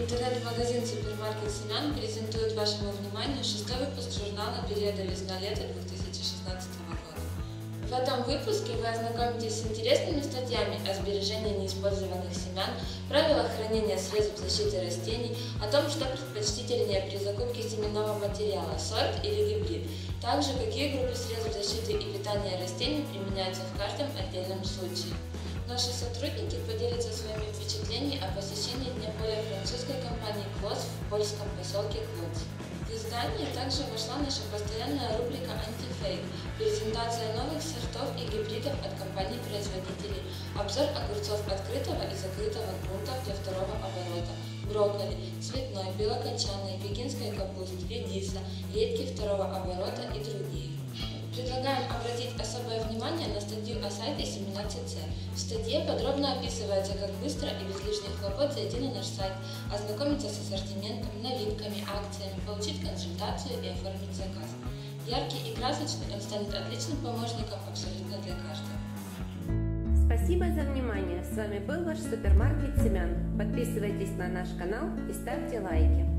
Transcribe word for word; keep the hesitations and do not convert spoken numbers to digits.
Интернет-магазин «Супермаркет Семян» презентует вашему вниманию шестой выпуск журнала «Береда. Весна-лето» две тысячи шестнадцатого года. В этом выпуске вы ознакомитесь с интересными статьями о сбережении неиспользованных семян, правилах хранения средств защиты растений, о том, что предпочтительнее при закупке семенного материала – сорт или гибрид, также какие группы средств защиты и питания растений применяются в каждом отдельном случае. Наши сотрудники поделятся своими впечатлениями о посещении дня поля французской компании «Клосс» в польском поселке Клосс. В издание также вошла наша постоянная рубрика «Антифейк», презентация новых сортов и гибридов от компаний-производителей, обзор огурцов открытого и закрытого грунтов для второго оборота, брокколи, цветной, белокочанной, пекинской капусты, редиса, редьки второго оборота и другие. Предлагаем обратить особое внимание на статью о сайте семнадцать цэ. В статье подробно описывается, как быстро и без лишних хлопот зайти на наш сайт, ознакомиться с ассортиментом, новинками, акциями, получить консультацию и оформить заказ. Яркий и красочный, он станет отличным помощником абсолютно для каждого. Спасибо за внимание! С вами был ваш Супермаркет Семян. Подписывайтесь на наш канал и ставьте лайки.